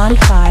Upon Fire.